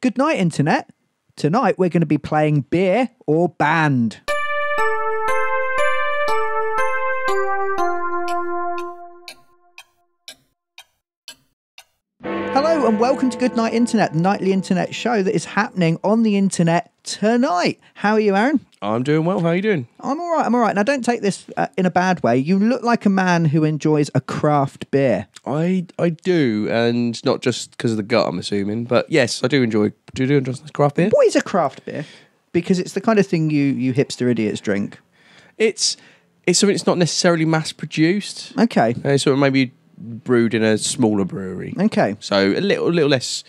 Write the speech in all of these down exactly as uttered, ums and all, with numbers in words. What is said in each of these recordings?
Goodnight Internet. Tonight we're going to be playing Beer or Band. Hello and welcome to Goodnight Internet, the nightly internet show that is happening on the internet tonight. How are you, Aaron? I'm doing well. How are you doing? I'm all right. I'm all right. Now, don't take this uh, in a bad way. You look like a man who enjoys a craft beer. I I do, and not just because of the gut, I'm assuming. But yes, I do enjoy. Do you enjoy craft beer? What is a craft beer? Because it's the kind of thing you you hipster idiots drink. It's it's something that's not necessarily mass produced. Okay. Uh, so maybe brewed in a smaller brewery. Okay. So a little little less.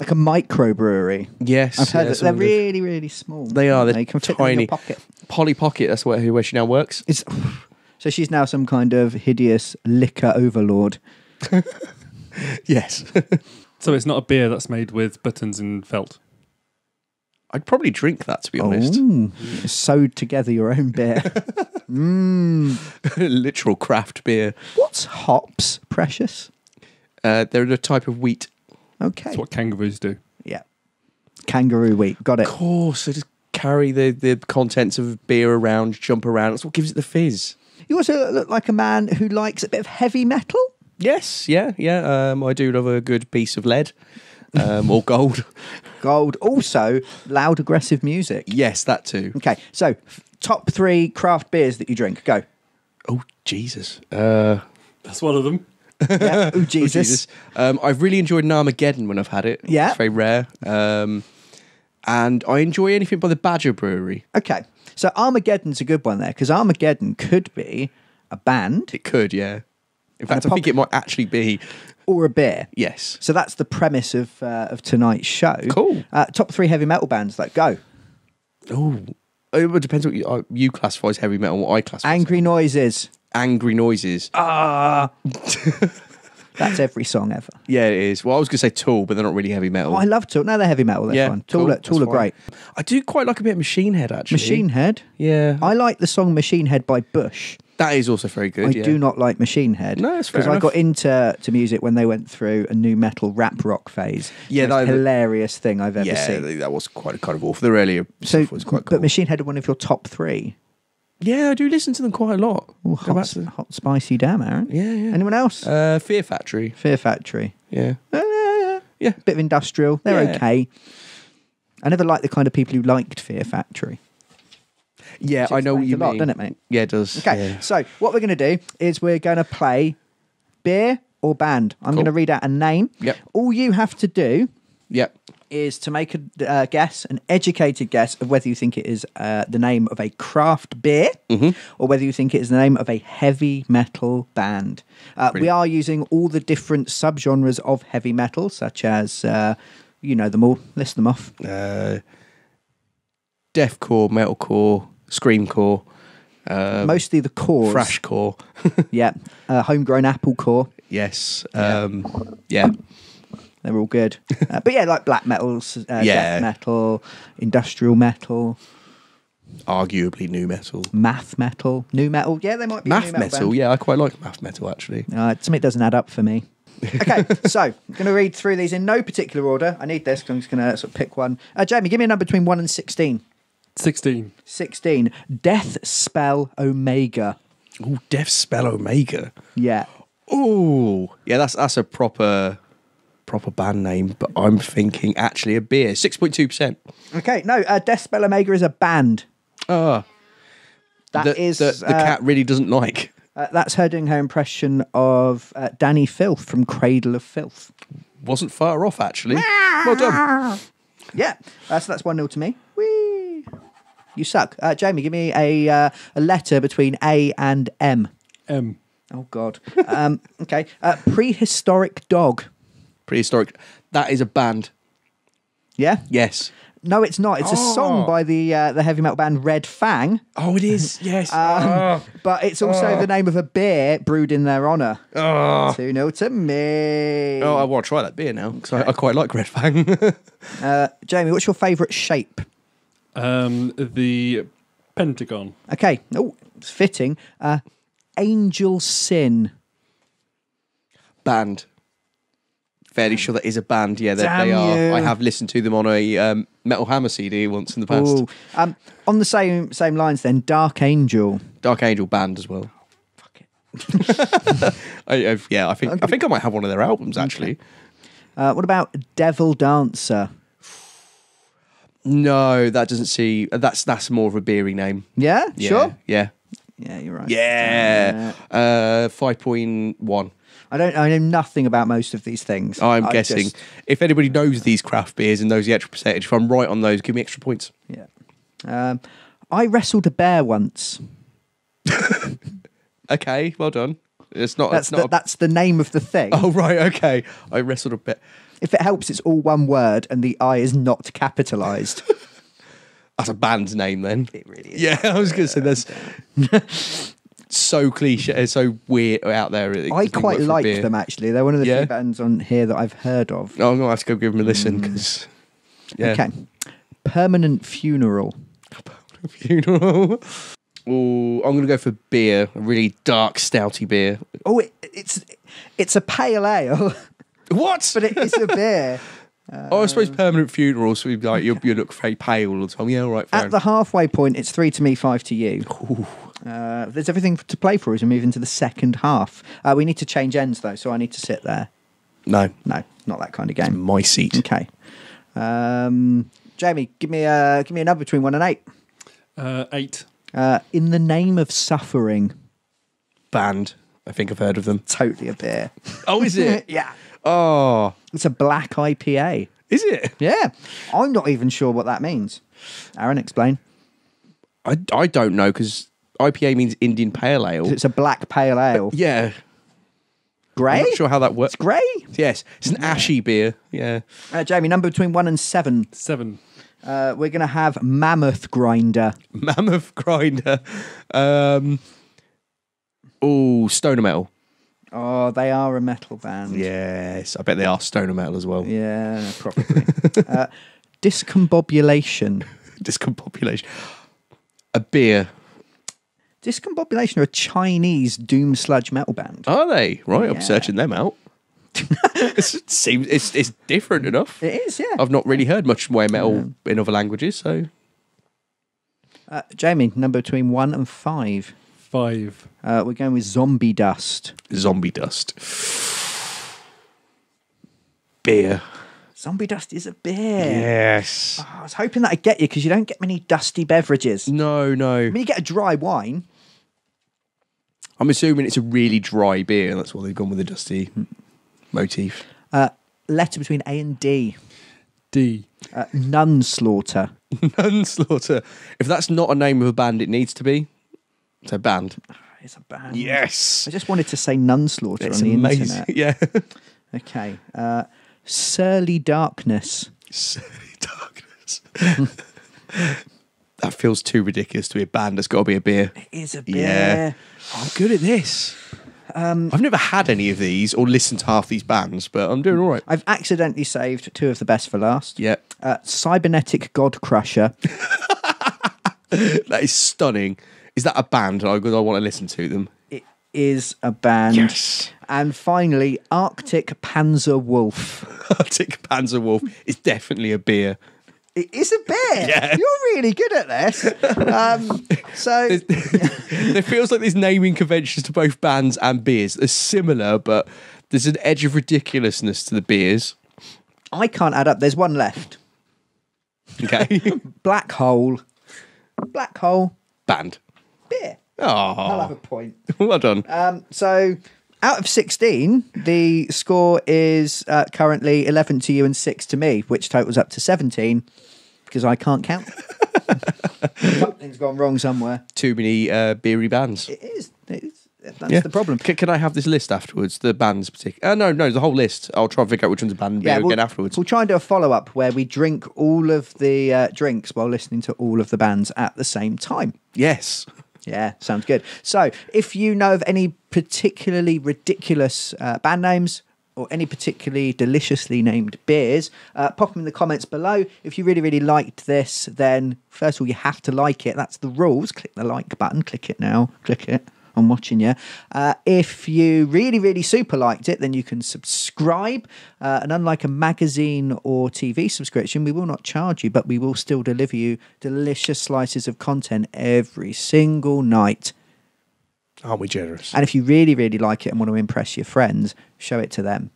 Like a microbrewery. Yes. I've heard yeah, that they're really, really small. They are. They're they can fit tiny. Them in your pocket. Polly Pocket, that's where, where she now works. It's, so she's now some kind of hideous liquor overlord. Yes. So it's not a beer that's made with buttons and felt? I'd probably drink that, to be honest. Oh, sewed together your own beer. Mm. Literal craft beer. What's hops, precious? Uh, they're a type of wheat. Okay. That's what kangaroos do. Yeah. Kangaroo wheat. Got it. Of course. They just carry the, the contents of beer around, jump around. That's what gives it the fizz. You also look like a man who likes a bit of heavy metal. Yes. Yeah. Yeah. Um, I do love a good piece of lead um, or gold. Gold. Also, loud, aggressive music. Yes, that too. Okay. So, top three craft beers that you drink. Go. Oh, Jesus. Uh, That's one of them. Yeah. Ooh, Jesus. Oh, Jesus. Um, I've really enjoyed an Armageddon when I've had it. Yeah. It's very rare. Um, and I enjoy anything by the Badger Brewery. Okay. So Armageddon's a good one there, because Armageddon could be a band. It could, yeah. In fact, I think it might actually be. Or a beer. Yes. So that's the premise of uh, of tonight's show. Cool. Uh, top three heavy metal bands, that go. Oh. It depends what you, uh, you classify as heavy metal and what I classify as. Angry Noises. Angry Noises. Ah, that's every song ever. Yeah, it is. Well, I was going to say Tool, but they're not really heavy metal. Oh, I love Tool. No, they're heavy metal. That's yeah, fine. Tool, cool, Tool that's are great. Fine. I do quite like a bit of Machine Head, actually. Machine Head? Yeah. I like the song Machine Head by Bush. That is also very good. I yeah. do not like Machine Head. No, that's fair enough. Because I got into to music when they went through a new metal rap rock phase. Yeah, that's the hilarious thing I've ever yeah, seen. Yeah, that was quite a kind of awful. The earlier so, stuff was quite cool. But Machine Head are one of your top three. Yeah, I do listen to them quite a lot. Ooh, hot, to... hot, spicy damn, Aaron. Yeah, yeah. Anyone else? Uh, Fear Factory. Fear Factory. Yeah. Uh, yeah. Bit of industrial. They're yeah. okay. I never liked the kind of people who liked Fear Factory. Yeah, I know what you a lot, mean. Doesn't it, mate? Yeah, it does. Okay, yeah. So what we're going to do is we're going to play beer or band. I'm cool. going to read out a name. Yep. All you have to do... Yep. is to make a uh, guess, an educated guess, of whether you think it is uh, the name of a craft beer mm-hmm. or whether you think it is the name of a heavy metal band. Uh, we are using all the different subgenres of heavy metal, such as, uh, you know them all, list them off. Uh, deathcore, metalcore, screamcore. Um, Mostly the cores. Thrashcore. Yeah. Uh, homegrown applecore. Yes. Um, yeah. yeah. They're all good. Uh, but yeah, like black metal, uh, yeah. death metal, industrial metal. Arguably new metal. Math metal. New metal. Yeah, they might be math new metal. metal yeah, I quite like math metal, actually. Uh, something doesn't add up for me. Okay, so I'm going to read through these in no particular order. I need this because I'm just going to sort of pick one. Uh, Jamie, give me a number between one and sixteen. sixteen. sixteen. Death Spell Omega. Oh, Death Spell Omega. Yeah. Oh, yeah, that's that's a proper... proper band name, but I'm thinking actually a beer. Six point two percent. Okay, no, uh, Death Spell Omega is a band. Oh, that the, is the, the uh, cat really doesn't like uh, that's her doing her impression of uh, Danny Filth from Cradle of Filth. Wasn't far off, actually. Well done. Yeah, uh, so that's one nil to me. Whee! You suck. uh, Jamie, give me a, uh, a letter between A and M. M. Oh god. Um, okay, uh, Prehistoric Dog. Prehistoric. That is a band. Yeah? Yes. No, it's not. It's oh. a song by the uh, the heavy metal band Red Fang. Oh, it is. Yes. um, oh. But it's also oh. the name of a beer brewed in their honour. Oh. two nil to me. Oh, I want to try that beer now because okay. I, I quite like Red Fang. uh, Jamie, what's your favourite shape? Um, the pentagon. Okay. Oh, it's fitting. Uh, Angel Sin. Band. fairly sure that is a band. Yeah, they, they are. You. I have listened to them on a um, Metal Hammer C D once in the past. Um, on the same same lines, then, Dark Angel. Dark Angel band as well. Oh, fuck it. I, I've, yeah, I think I think I might have one of their albums actually. Uh, what about Devil Dancer? No, that doesn't see. That's that's more of a beery name. Yeah, yeah, sure. Yeah, yeah, you're right. Yeah, yeah. Uh, five point one. I don't. I know nothing about most of these things. I'm I guessing. Just... If anybody knows these craft beers and knows the extra percentage, if I'm right on those, give me extra points. Yeah. Um, I Wrestled a Bear Once. Okay, well done. It's not. That's it's not the, a... that's the name of the thing. Oh right, okay. I Wrestled a Bear. If it helps, it's all one word and the I is not capitalised. That's a band name then. It really is. Yeah, I was going to say that's so cliche, so weird out there. I quite like them, actually. They're one of the yeah. few bands on here that I've heard of. Oh, I'm going to have to go give them a listen. Because mm. yeah. Okay. Permanent Funeral. Permanent Funeral. Oh, I'm going to go for beer, a really dark, stouty beer. Oh, it, it's it's a pale ale. What? But it is a beer. Uh, oh, I suppose Permanent Funeral, so you'd be like, you'll, you look very pale all the time. Yeah, all right. Fair. At the halfway point, it's three to me, five to you. Uh, there's everything to play for as we move into the second half. Uh, we need to change ends, though, so I need to sit there. No. No, not that kind of game. It's my seat. Okay. Um, Jamie, give me, a, give me a number between one and eight. Uh, eight. Uh, In the Name of Suffering. Band. I think I've heard of them. Totally a beer. Oh, is it? Yeah. Oh, it's a black I P A. Is it? Yeah. I'm not even sure what that means. Aaron, explain. I, I don't know, because I P A means Indian Pale Ale. It's a black pale ale. But yeah. Grey? I'm not sure how that works. It's grey? Yes. It's an ashy beer. Yeah. Uh, Jamie, number between one and seven. Seven. Uh, we're going to have Mammoth Grinder. Mammoth Grinder. Um, oh, Stoner Metal. Oh, they are a metal band. Yes, I bet they are stoner metal as well. Yeah, probably. uh, discombobulation. Discombobulation. A beer. Discombobulation are a Chinese doom sludge metal band. Are they? Right, yeah. I'm searching them out. it seems it's, it's different enough. It is, yeah. I've not really heard much way metal yeah. in other languages, so. Uh, Jamie, number between one and five. Five. Uh, we're going with Zombie Dust. Zombie Dust. Beer. Zombie Dust is a beer. Yes. Oh, I was hoping that I'd get you because you don't get many dusty beverages. No, no. I mean, you get a dry wine. I'm assuming it's a really dry beer. That's why they've gone with the dusty mm. motif. Uh, letter between A and D. D. Uh, Nunslaughter. Nunslaughter. If that's not a name of a band, it needs to be. It's a band. It's a band. Yes. I just wanted to say Nunslaughter it's on the amazing. Internet. Yeah. Okay. Uh, Surly Darkness. Surly Darkness. That feels too ridiculous to be a band. It's got to be a beer. It is a beer. Yeah. Oh, I'm good at this. Um, I've never had any of these or listened to half these bands, but I'm doing all right. I've accidentally saved two of the best for last. Yeah. Uh, Cybernetic God Crusher. That is stunning. Is that a band? I, I want to listen to them. It is a band. Yes. And finally, Arctic Panzerwolf. Arctic Panzerwolf is definitely a beer. It is a beer. Yeah. You're really good at this. Um, so it feels like there's naming conventions to both bands and beers. They're similar, but there's an edge of ridiculousness to the beers. I can't add up. There's one left. Okay. Black Hole. Black Hole. Band. Beer. Oh, I'll have a point. Well done. Um, so, out of sixteen, the score is uh, currently eleven to you and six to me, which totals up to seventeen because I can't count. Something's gone wrong somewhere. Too many uh, beery bands. It is. It is. That's yeah. the problem. C can I have this list afterwards? The bands, particularly. Uh, no, no, the whole list. I'll try and figure out which one's a band and yeah, beer we'll, again afterwards. We'll try and do a follow up where we drink all of the uh, drinks while listening to all of the bands at the same time. Yes. Yeah, sounds good. So if you know of any particularly ridiculous uh, band names or any particularly deliciously named beers, uh, pop them in the comments below. If you really, really liked this, then first of all, you have to like it. That's the rules. Click the like button. Click it now. Click it. I'm watching you. Uh, if you really, really super liked it, then you can subscribe. Uh, and unlike a magazine or T V subscription, we will not charge you, but we will still deliver you delicious slices of content every single night. Aren't we generous? And if you really, really like it and want to impress your friends, show it to them.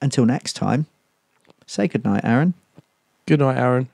Until next time, say goodnight, Aaron. Good night, Aaron.